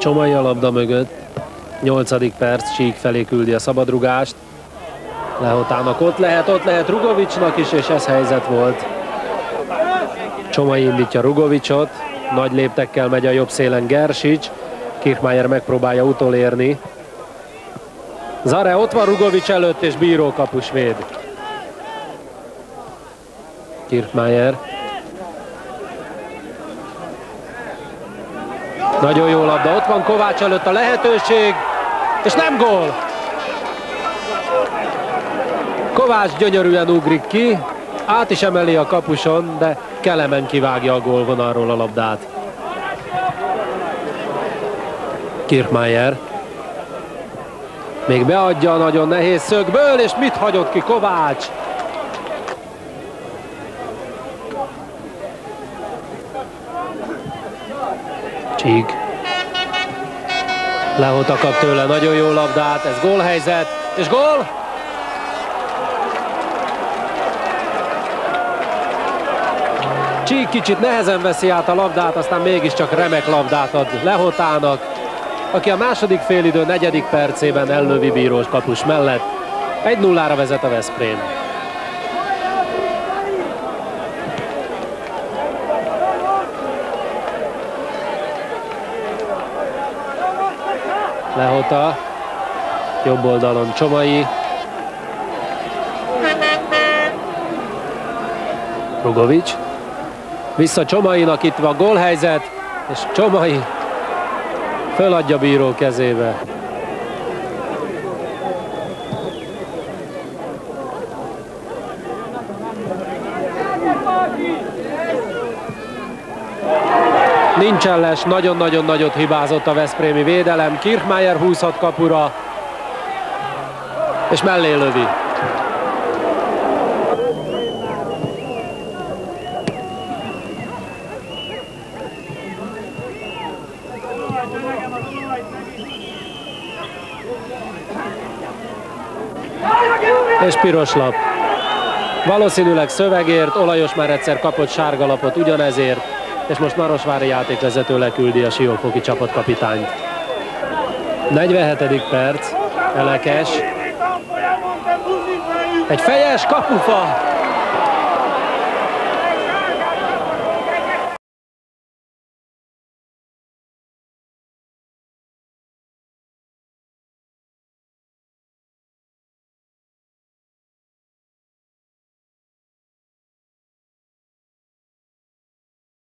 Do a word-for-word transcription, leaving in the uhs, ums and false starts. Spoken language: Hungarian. Csomai a labda mögött, nyolcadik perc, Csík felé küldi a szabadrugást. Lehotának ott lehet, ott lehet Rugovicsnak is, és ez helyzet volt. Csomai indítja Rugovicsot, nagy léptekkel megy a jobb szélen Gersics, Kirchmeier megpróbálja utolérni. Zare ott van Rugovics előtt, és bíró kapus véd. Kirchmeier. Nagyon jó labda, ott van Kovács előtt a lehetőség, és nem gól! Kovács gyönyörűen ugrik ki, át is emeli a kapuson, de Kelemen kivágja a gólvonalról a labdát. Kirchmeier még beadja a nagyon nehéz szögből, és mit hagyott ki Kovács? Csík. Lehota kap tőle nagyon jó labdát, ez gólhelyzet, és gól! Csík kicsit nehezen veszi át a labdát, aztán mégiscsak remek labdát ad Lehotának, aki a második félidő negyedik percében ellövi bírós kapus mellett. egy nullára vezet a Veszprém. Lehota, jobb oldalon Csomai. Rugovics. Vissza Csomainak, itt van gólhelyzet, és Csomai föladja bíró kezébe. Nincsen les, nagyon-nagyon nagyot hibázott a veszprémi védelem. Kirchmeier húzhat kapura, és mellé lövi. És piros lap. Valószínűleg szövegért, Olajos már egyszer kapott sárga lapot ugyanezért, és most Marosvári játékvezető leküldi a siófoki csapatkapitányt. negyvenhetedik perc, Elekes. Egy fejes kapufa!